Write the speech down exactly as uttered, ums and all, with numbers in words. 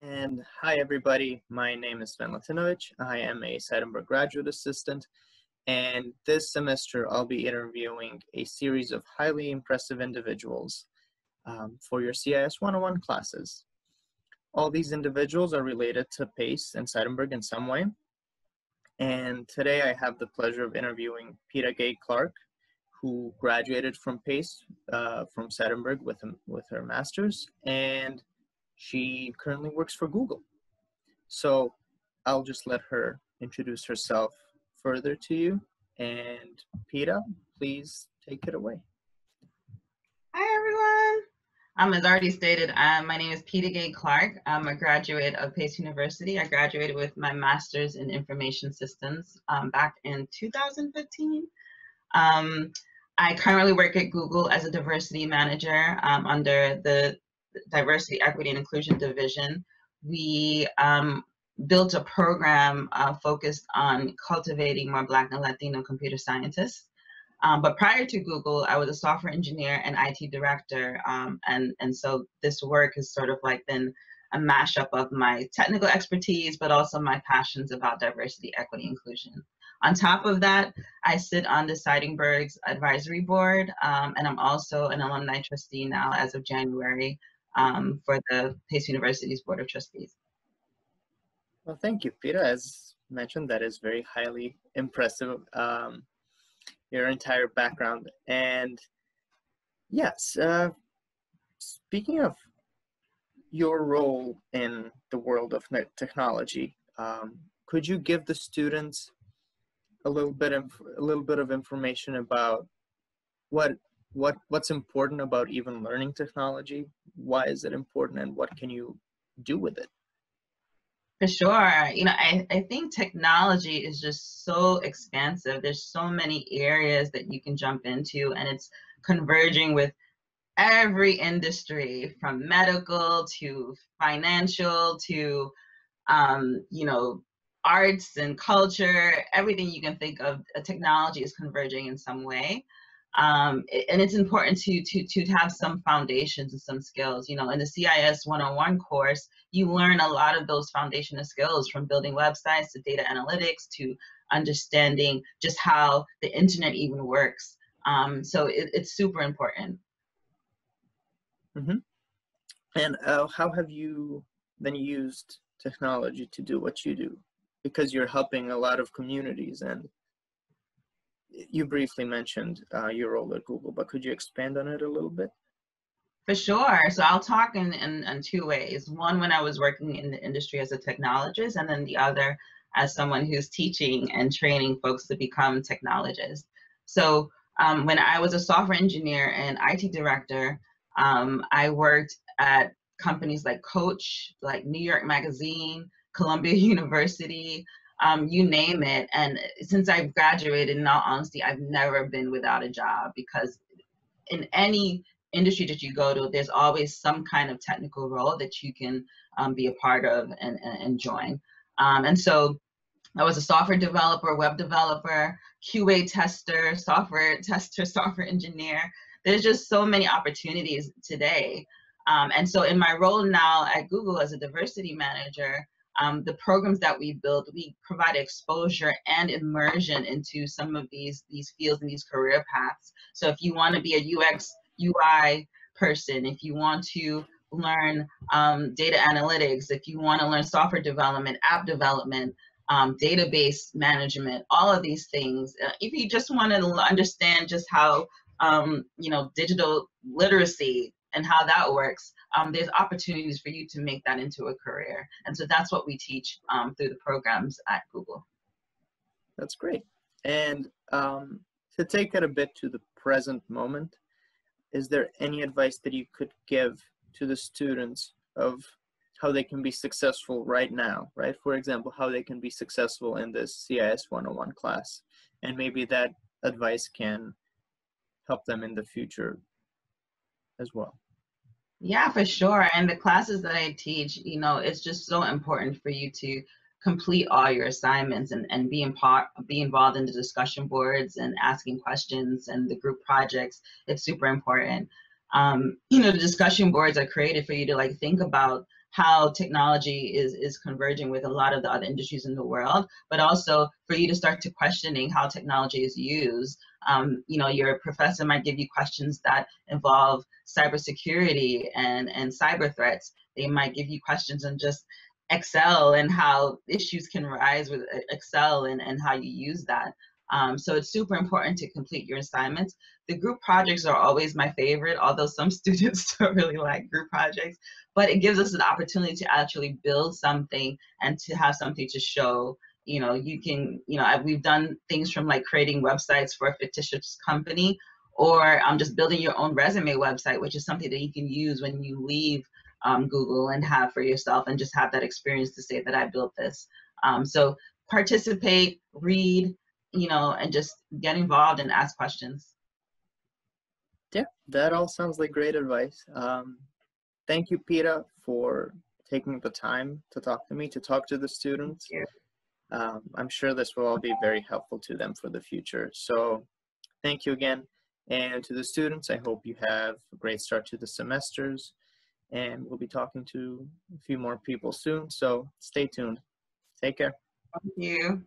And hi, everybody. My name is Sven Latinovich. I am a Seidenberg graduate assistant. And this semester, I'll be interviewing a series of highly impressive individuals um, for your C I S one oh one classes. All these individuals are related to Pace and Seidenberg in some way. And today, I have the pleasure of interviewing Peta-Gay Clarke, who graduated from Pace uh, from Seidenberg with, with her master's. And she currently works for Google. So I'll just let her introduce herself further to you. And Peta, please take it away. Hi, everyone. Um, as already stated, uh, my name is Peta-Gay Clarke. I'm a graduate of Pace University. I graduated with my master's in information systems um, back in two thousand fifteen. Um, I currently work at Google as a diversity manager um, under the Diversity, Equity, and Inclusion Division. We um, built a program uh, focused on cultivating more Black and Latino computer scientists. Um, but prior to Google, I was a software engineer and I T director. Um, and, and so this work has sort of like been a mashup of my technical expertise, but also my passions about diversity, equity, inclusion. On top of that, I sit on the Seidenberg's Advisory Board, um, and I'm also an alumni trustee now as of January um, for the Pace University's Board of Trustees. Well, thank you, Peta. As mentioned, that is very highly impressive, um, your entire background. And yes, uh, speaking of your role in the world of technology, um, could you give the students a little bit of a little bit of information about what what what's important about even learning technology? Why is it important, and what can you do with it? For sure. You know, I, I think technology is just so expansive. There's so many areas that you can jump into, and it's converging with every industry, from medical to financial to, um, you know, arts and culture. Everything you can think of, uh, technology is converging in some way. Um, and it's important to, to, to have some foundations and some skills. You know, in the C I S one oh one course, you learn a lot of those foundational skills, from building websites to data analytics to understanding just how the internet even works. Um, so it, it's super important. Mm-hmm. And uh, how have you then used technology to do what you do? Because you're helping a lot of communities, and you briefly mentioned uh, your role at Google, but could you expand on it a little bit? For sure. So I'll talk in, in, in two ways. One, when I was working in the industry as a technologist, and then the other as someone who's teaching and training folks to become technologists. So um, when I was a software engineer and I T director, um, I worked at companies like Coach, like New York Magazine, Columbia University, um, you name it. And since I've graduated, in all honesty, I've never been without a job, because in any industry that you go to, there's always some kind of technical role that you can um, be a part of and, and, and join. Um, and so I was a software developer, web developer, Q A tester, software tester, software engineer. There's just so many opportunities today. Um, and so in my role now at Google as a diversity manager, Um, the programs that we build, we provide exposure and immersion into some of these, these fields and these career paths. So if you want to be a U X U I person, if you want to learn um, data analytics, if you want to learn software development, app development, um, database management, all of these things. Uh, if you just want to understand just how, um, you know, digital literacy and how that works, um, there's opportunities for you to make that into a career. And so that's what we teach um, through the programs at Google. That's great. And um, to take it a bit to the present moment, is there any advice that you could give to the students of how they can be successful right now, right? For example, how they can be successful in this C I S one oh one class, and maybe that advice can help them in the future as well. Yeah, for sure. And the classes that I teach, you know, it's just so important for you to complete all your assignments and, and be, in part, be involved in the discussion boards and asking questions and the group projects. It's super important. Um, you know, the discussion boards are created for you to like think about how technology is, is converging with a lot of the other industries in the world, but also for you to start to questioning how technology is used. Um, you know, your professor might give you questions that involve cybersecurity and, and cyber threats. They might give you questions on just Excel and how issues can rise with Excel and, and how you use that. Um, so it's super important to complete your assignments. The group projects are always my favorite, although some students don't really like group projects, but it gives us an opportunity to actually build something and to have something to show. You know, you can, you know, we've done things from like creating websites for a fictitious company, or um, just building your own resume website, which is something that you can use when you leave um, Google and have for yourself and just have that experience to say that I built this. Um, so participate, read, you know, and just get involved and ask questions. Yeah, that all sounds like great advice. Um, thank you, Peta, for taking the time to talk to me, to talk to the students. Um, I'm sure this will all be very helpful to them for the future. So thank you again. And to the students, I hope you have a great start to the semesters. And we'll be talking to a few more people soon. So stay tuned. Take care. Thank you.